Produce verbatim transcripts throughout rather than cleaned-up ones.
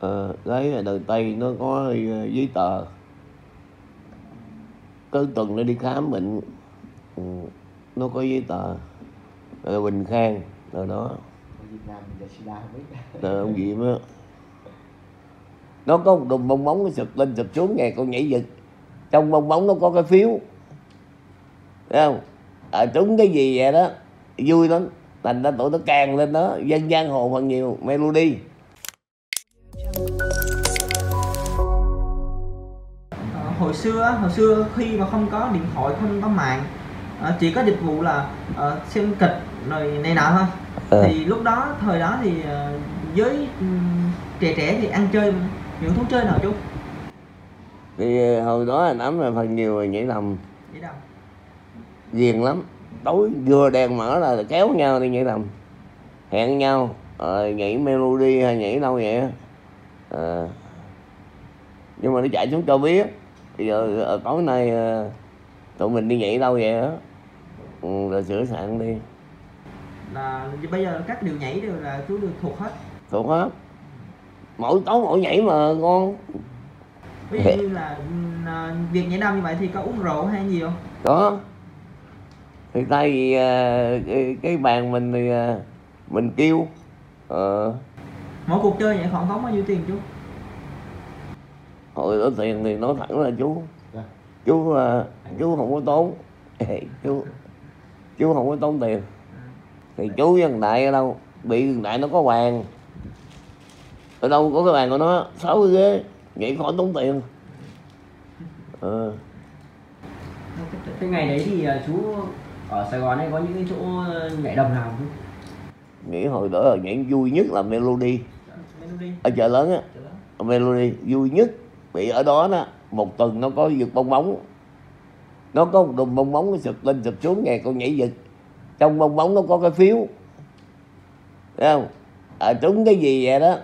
ờ, lấy là từ Tây nó có giấy tờ, cứ tuần nó đi khám bệnh ừ, nó có giấy tờ. Rồi Bình Khang rồi đó, rồi ông Diệm á, nó có một đùm bong bóng nó sụp lên sụp xuống ngày con nhảy giật, trong bong bóng nó có cái phiếu, thấy không? À, trúng cái gì vậy đó, vui lắm, thành ra tụi nó càng lên đó, dân giang hồ còn nhiều. Melody hồi xưa hồi xưa khi mà không có điện thoại, không có mạng, chỉ có dịch vụ là xem kịch rồi này nọ thôi. À, thì lúc đó thời đó thì với trẻ trẻ thì ăn chơi những thú chơi nào chú? Thì hồi đó là nắm là phần nhiều là nhảy đầm, nhảy đầm ghiền lắm, tối vừa đèn mở là kéo nhau đi nhảy đầm, hẹn nhau à, nhảy Melody hay nhảy đâu vậy à. Nhưng mà nó chạy xuống cho biết. Bây giờ tối nay tụi mình đi nhảy đâu vậy đó, rồi sửa soạn đi. Là bây giờ các điều nhảy đều là chú được thuộc hết, thuộc hết, mỗi tối mỗi nhảy mà ngon. Ví dụ như là việc nhảy đầm như vậy thì có uống rượu hay gì không? Có. Thì tại vì cái, cái bàn mình thì mình kêu ờ. Mỗi cuộc chơi vậy khoảng tốn bao nhiêu tiền chú? Hồi đó tiền thì nói thẳng là chú chú chú không có tốn, chú chú không có tốn tiền. Thì chú với thằng Đại ở đâu, bị thằng Đại nó có bàn, ở đâu có cái bàn của nó, sáu cái ghế, vậy khỏi tốn tiền. Ờ. Cái ngày đấy thì chú ở Sài Gòn hay có những cái chỗ nhảy đầm nào không? Nghĩ hồi đó là nhảy vui nhất là Melody, ở chợ lớn á, Melody vui nhất. Bị ở đó đó, một tuần nó có giật bong bóng, nó có một đùm bong bóng nó sụp lên sụp xuống ngày con nhảy giật, trong bong bóng nó có cái phiếu, thấy không? À, trúng cái gì vậy đó,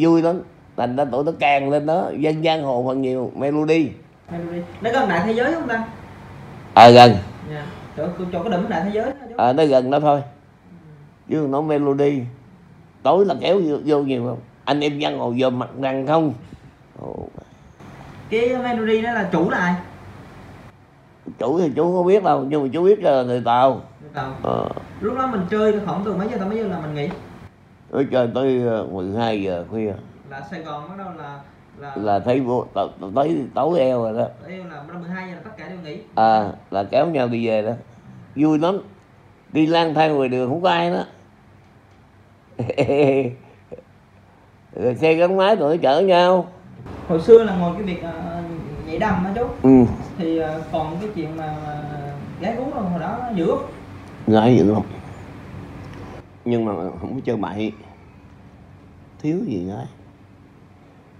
vui lắm, thành ra tụi nó càng lên đó, dân giang hồ còn nhiều. Melody Melody nó gần Đại Thế Giới không ta? À gần. Dạ, chỗ, chỗ cái đỉnh Đại Thế Giới đó. À nó gần đó thôi, chứ nó Melody tối là kéo vô, vô nhiều không? Anh em giang hồ giờ mặt rằng không? Oh. Cái Melody đó là chủ là ai? Chủ thì chú không biết đâu, nhưng mà chú biết là người Tàu. Ờ. Lúc đó mình chơi khoảng từ mấy giờ tới mấy giờ là mình nghỉ? Tôi chơi tới mười hai giờ khuya. Là Sài Gòn bắt đầu là là, là thấy vô tới tối eo rồi đó. Tối eo là mười hai giờ là tất cả đều nghỉ. À, là kéo nhau đi về đó. Vui lắm. Đi lang thang ngoài đường không có ai đó. Rồi xe gắn máy tụi nó chở nhau. Hồi xưa là ngồi cái việc uh, nhảy đầm đó chú. Ừ. Thì uh, còn cái chuyện mà uh, gái uống hồi đó dữ không? Gái dữ không? Nhưng mà không có chơi bậy, thiếu gì gái,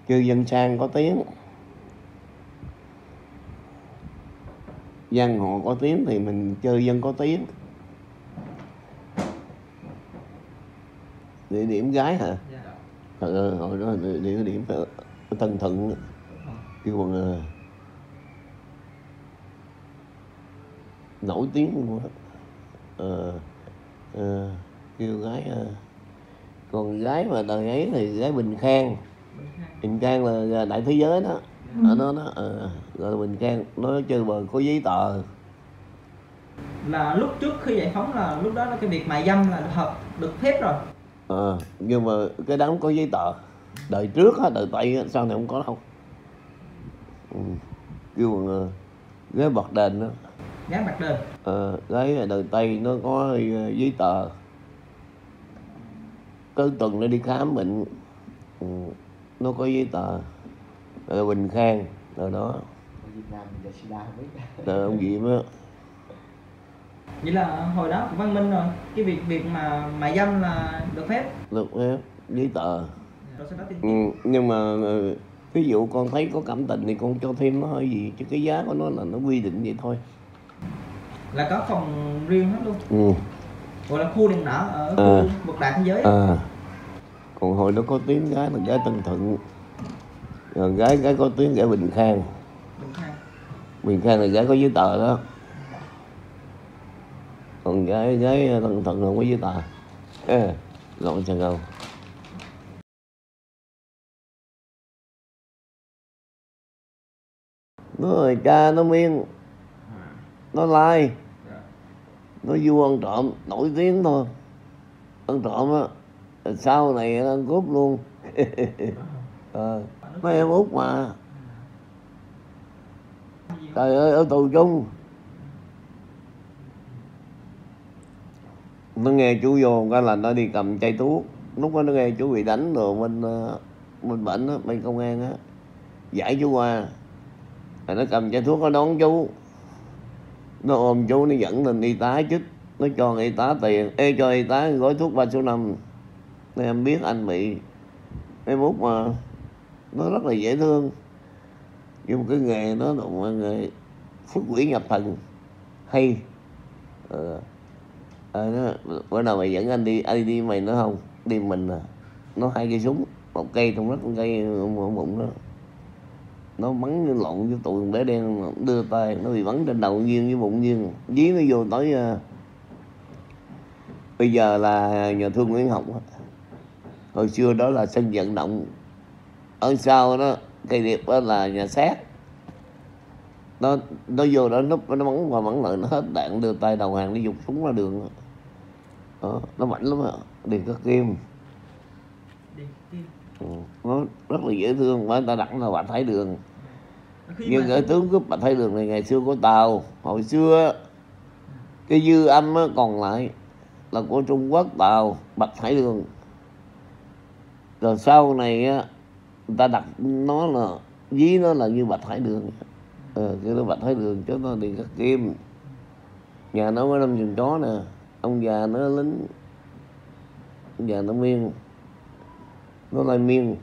chơi dân sang có tiếng, giang hồ có tiếng thì mình chơi dân có tiếng. Địa điểm gái hả? Ừ, hồi đó địa điểm Tân Thuận kêu bằng nổi tiếng luôn á. Ờ, ờ, kêu gái à. Còn gái mà đời ấy thì gái Bình Khang. Bình Khang là Đại Thế Giới đó. Ừ. Ở đó nó à, gọi là Bình Khang, nó chơi bờ có giấy tờ. Là lúc trước khi giải phóng là lúc đó là cái việc mại dâm là hợp được phép rồi. Ờ, à, nhưng mà cái đám có giấy tờ. Đời trước á, đời Tây sau này không có đâu. Ừ. Kêu bằng gái bạc đền đó. Gái bạc đền. Ờ, gái đời Tây nó có giấy tờ, cứ tuần nó đi khám bệnh ừ, nó có giấy tờ. Rồi Bình Khang rồi đó, rồi ông Diệm á. Vậy là hồi đó cũng văn minh rồi, cái việc việc mà mại dâm là được phép, được phép giấy tờ. Ừ, nhưng mà ví dụ con thấy có cảm tình thì con cho thêm nó hơi gì, chứ cái giá của nó là nó quy định vậy thôi. Là có phòng riêng hết luôn. Ừ. Gọi là khu đèn đỏ ở khu vực Đại Thế Giới. À. Còn hồi nó có tiếng gái là gái Tân Thuận, rồi gái gái có tiếng gái Bình Khang. Bình Khang. Bình Khang là gái có giấy tờ đó. Còn gái gái Tân Thuận là không có giấy tờ. Ê, lộn sao đâu. nó là cha nó miên, nó lai, nó vua ăn trộm nổi tiếng thôi, ăn trộm á, sau này ăn cướp luôn. À, mấy em út mà, trời ơi, ở tù chung nó nghe chú vô cái là nó đi cầm chai thuốc, lúc đó nó nghe chú bị đánh rồi bên bên bệnh á, bên công an á, giải chú qua, rồi nó cầm chai thuốc nó đón chú, nó ôm chú, nó dẫn lên y tá chích, nó cho y tá tiền, ê cho y tá gói thuốc ba số năm, em biết anh bị, em út mà, nó rất là dễ thương, nhưng cái nghề nó là một nghề phước quỷ nhập thần, hay. Ờ. À, nó, bữa nào mày dẫn anh đi, anh đi mày nó không, đi mình à, nó hai cây súng, một cây trong đất, một cây bụng bụng đó, nó bắn lộn với tụi bé đen, đưa tay, nó bị bắn trên đầu nghiêng với bụng nghiêng, dí nó vô tới, uh, bây giờ là nhà thương Nguyễn Học, hồi xưa đó là sân vận động, ở sau đó, cây điệp đó là nhà xác, nó nó vô đó núp nó bắn và bắn lại nó hết đạn, đưa tay đầu hàng nó giục súng ra đường đó, nó mạnh lắm á. Điền Khắc Kim ừ, nó rất là dễ thương mà người ta đặt là Bạch Hải Đường, nhưng cái tướng cướp Bạch Hải Đường này ngày xưa của Tàu, hồi xưa cái dư âm còn lại là của Trung Quốc, Tàu Bạch Hải Đường, rồi sau này người ta đặt nó là dí nó là như Bạch Hải Đường. Ờ, cái nó Bạch Hải Đường chứ nó Điền Khắc Kim. Nhà nó có năm chừng chó nè, ông già nó lính, ông già nó miên, nó lại miên.